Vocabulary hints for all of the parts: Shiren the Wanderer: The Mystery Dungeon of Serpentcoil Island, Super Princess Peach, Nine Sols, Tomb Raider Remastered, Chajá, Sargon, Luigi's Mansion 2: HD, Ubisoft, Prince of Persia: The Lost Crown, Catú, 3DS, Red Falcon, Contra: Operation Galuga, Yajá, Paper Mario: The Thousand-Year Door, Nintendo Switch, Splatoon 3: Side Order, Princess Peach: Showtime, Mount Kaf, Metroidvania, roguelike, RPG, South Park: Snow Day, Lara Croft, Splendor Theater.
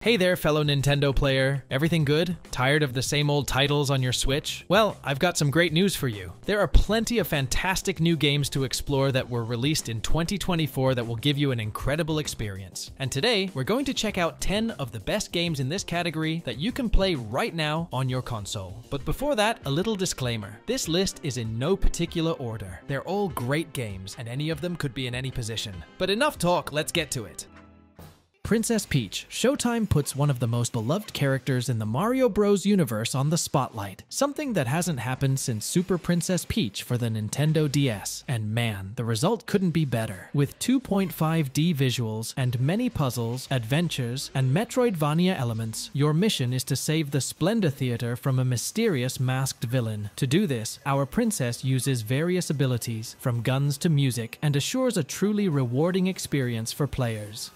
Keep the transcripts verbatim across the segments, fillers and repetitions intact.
Hey there, fellow Nintendo player. Everything good? Tired of the same old titles on your Switch? Well, I've got some great news for you. There are plenty of fantastic new games to explore that were released in twenty twenty-four that will give you an incredible experience. And today, we're going to check out ten of the best games in this category that you can play right now on your console. But before that, a little disclaimer. This list is in no particular order. They're all great games, and any of them could be in any position. But enough talk, let's get to it. Princess Peach: Showtime puts one of the most beloved characters in the Mario Bros universe on the spotlight, something that hasn't happened since Super Princess Peach for the Nintendo D S. And man, the result couldn't be better. With two point five D visuals and many puzzles, adventures, and Metroidvania elements, your mission is to save the Splendor Theater from a mysterious masked villain. To do this, our princess uses various abilities, from guns to music, and assures a truly rewarding experience for players.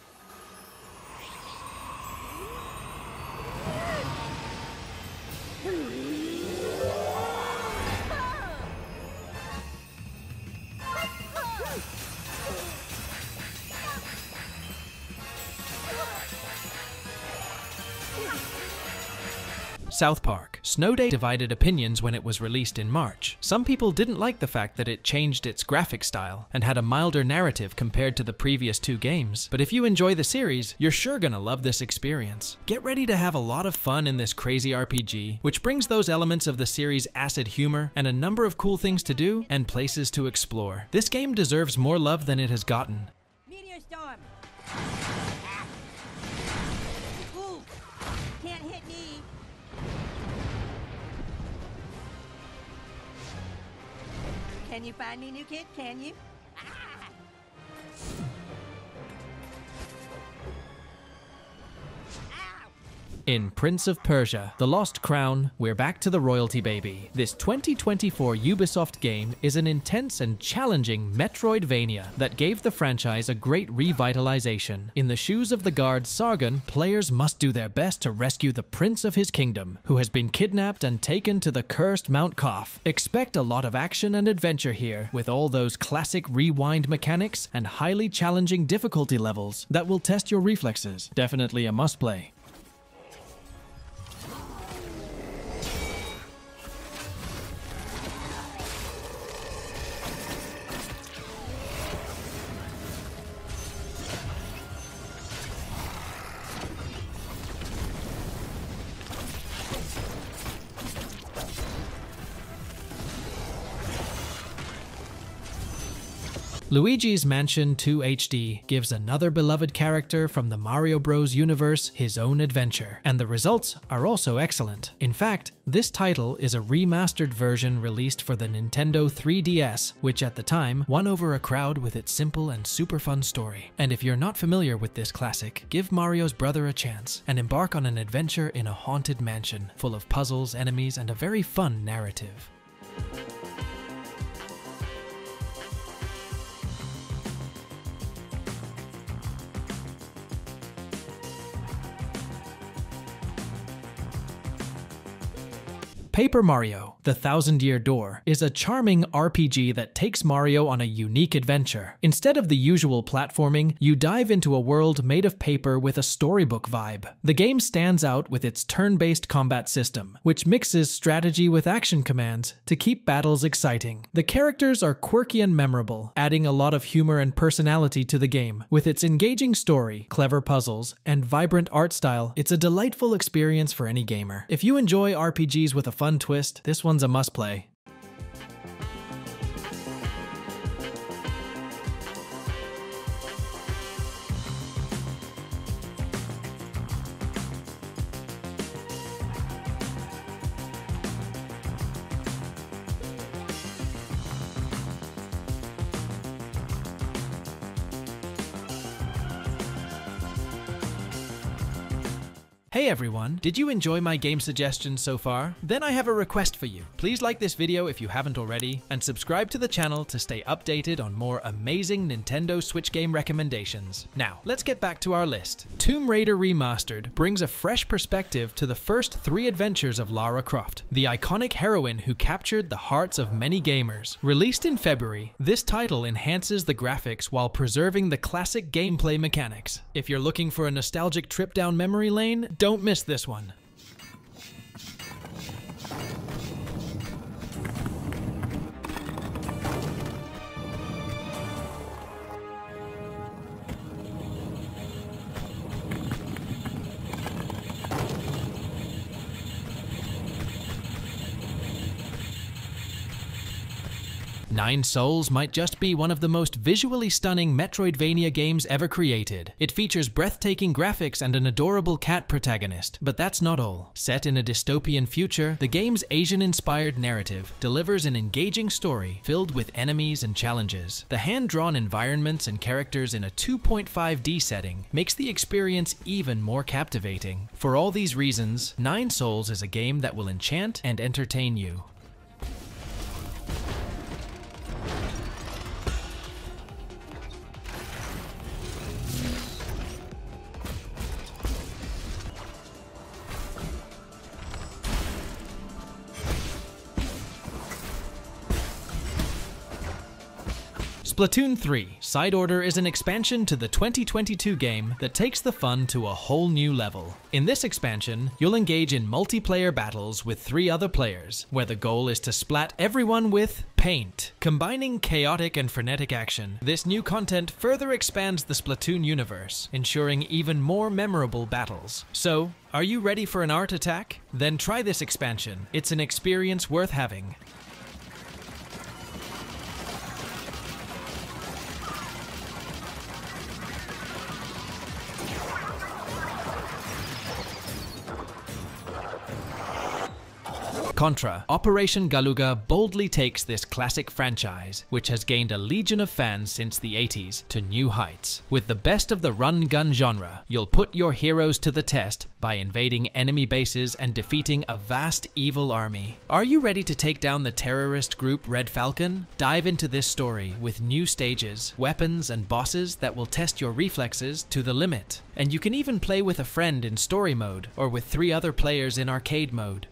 South Park: Snow Day divided opinions when it was released in March. Some people didn't like the fact that it changed its graphic style and had a milder narrative compared to the previous two games, but if you enjoy the series, you're sure gonna love this experience. Get ready to have a lot of fun in this crazy R P G, which brings those elements of the series' acid humor and a number of cool things to do and places to explore. This game deserves more love than it has gotten. Meteor storm! Ah. Ooh, can't hit me! Can you find me, new kid? Can you? Ah! In Prince of Persia: The Lost Crown, we're back to the royalty baby. This twenty twenty-four Ubisoft game is an intense and challenging Metroidvania that gave the franchise a great revitalization. In the shoes of the guard Sargon, players must do their best to rescue the prince of his kingdom, who has been kidnapped and taken to the cursed Mount Kaf. Expect a lot of action and adventure here, with all those classic rewind mechanics and highly challenging difficulty levels that will test your reflexes. Definitely a must-play. Luigi's Mansion two H D gives another beloved character from the Mario Bros universe his own adventure, and the results are also excellent. In fact, this title is a remastered version released for the Nintendo three D S, which at the time won over a crowd with its simple and super fun story. And if you're not familiar with this classic, give Mario's brother a chance and embark on an adventure in a haunted mansion full of puzzles, enemies, and a very fun narrative. Paper Mario: The Thousand-Year Door is a charming R P G that takes Mario on a unique adventure. Instead of the usual platforming, you dive into a world made of paper with a storybook vibe. The game stands out with its turn-based combat system, which mixes strategy with action commands to keep battles exciting. The characters are quirky and memorable, adding a lot of humor and personality to the game. With its engaging story, clever puzzles, and vibrant art style, it's a delightful experience for any gamer. If you enjoy R P Gs with a fun twist, this one's a must-play. Hey everyone, did you enjoy my game suggestions so far? Then I have a request for you. Please like this video if you haven't already, and subscribe to the channel to stay updated on more amazing Nintendo Switch game recommendations. Now, let's get back to our list. Tomb Raider Remastered brings a fresh perspective to the first three adventures of Lara Croft, the iconic heroine who captured the hearts of many gamers. Released in February, this title enhances the graphics while preserving the classic gameplay mechanics. If you're looking for a nostalgic trip down memory lane, don't miss this one. Nine Sols might just be one of the most visually stunning Metroidvania games ever created. It features breathtaking graphics and an adorable cat protagonist, but that's not all. Set in a dystopian future, the game's Asian-inspired narrative delivers an engaging story filled with enemies and challenges. The hand-drawn environments and characters in a two point five D setting makes the experience even more captivating. For all these reasons, Nine Sols is a game that will enchant and entertain you. Splatoon three Side Order is an expansion to the twenty twenty-two game that takes the fun to a whole new level. In this expansion, you'll engage in multiplayer battles with three other players, where the goal is to splat everyone with paint. Combining chaotic and frenetic action, this new content further expands the Splatoon universe, ensuring even more memorable battles. So, are you ready for an art attack? Then try this expansion. It's an experience worth having. Contra: Operation Galuga boldly takes this classic franchise, which has gained a legion of fans since the eighties, to new heights. With the best of the run-gun genre, you'll put your heroes to the test by invading enemy bases and defeating a vast evil army. Are you ready to take down the terrorist group Red Falcon? Dive into this story with new stages, weapons, and bosses that will test your reflexes to the limit. And you can even play with a friend in story mode, or with three other players in arcade mode.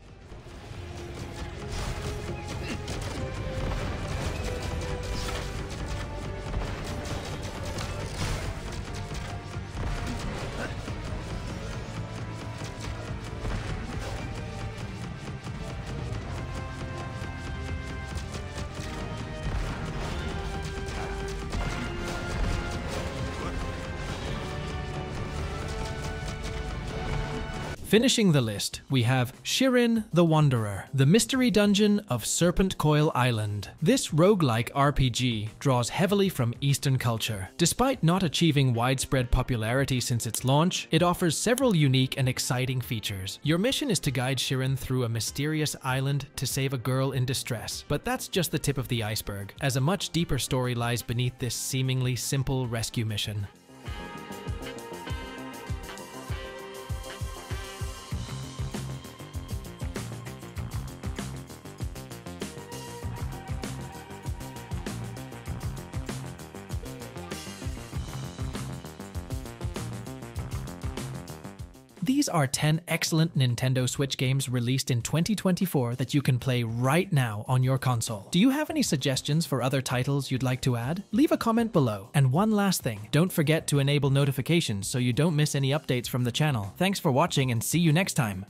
Finishing the list, we have Shiren the Wanderer, The Mystery Dungeon of Serpentcoil Island. This roguelike R P G draws heavily from Eastern culture. Despite not achieving widespread popularity since its launch, it offers several unique and exciting features. Your mission is to guide Shiren through a mysterious island to save a girl in distress, but that's just the tip of the iceberg, as a much deeper story lies beneath this seemingly simple rescue mission. These are ten excellent Nintendo Switch games released in twenty twenty-four that you can play right now on your console. Do you have any suggestions for other titles you'd like to add? Leave a comment below. And one last thing, don't forget to enable notifications so you don't miss any updates from the channel. Thanks for watching and see you next time.